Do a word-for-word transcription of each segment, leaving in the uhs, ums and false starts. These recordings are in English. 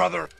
brother.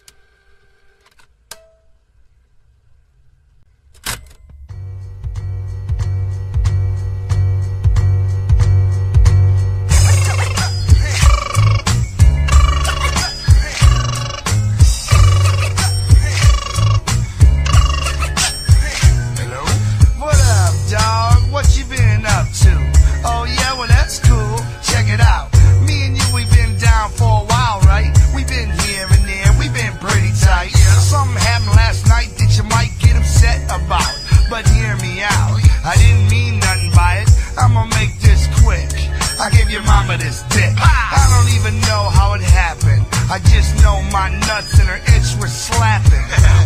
This dick. I don't even know how it happened. I just know my nuts and her itch was slapping.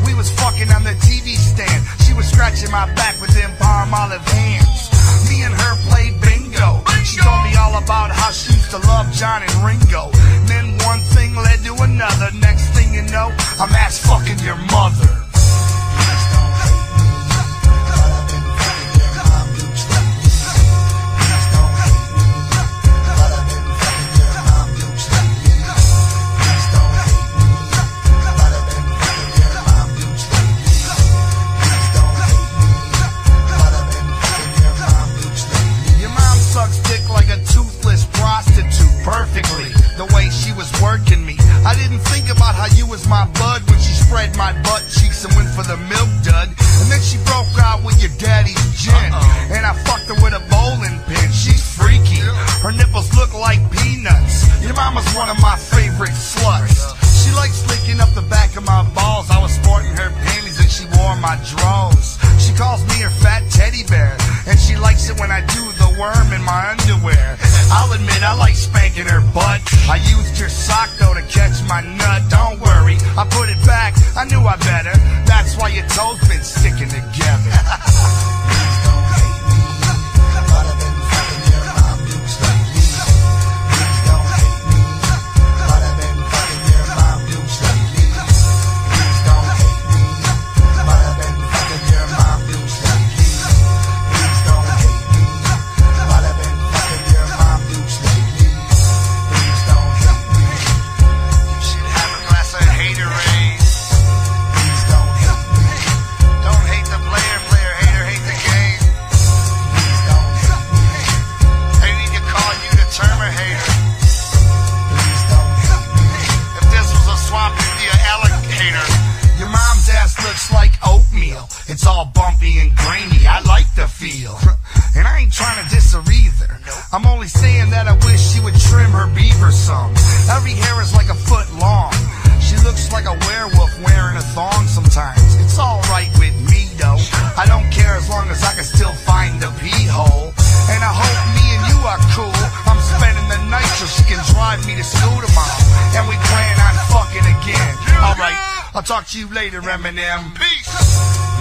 We was fucking on the T V stand. She was scratching my back with them palm olive hands. Me and her played bingo. She told me all about how she used to love John and Ringo. Then one thing led to another. Next thing you know, I'm ass fucking your mother. Talk to you later, Eminem. Peace.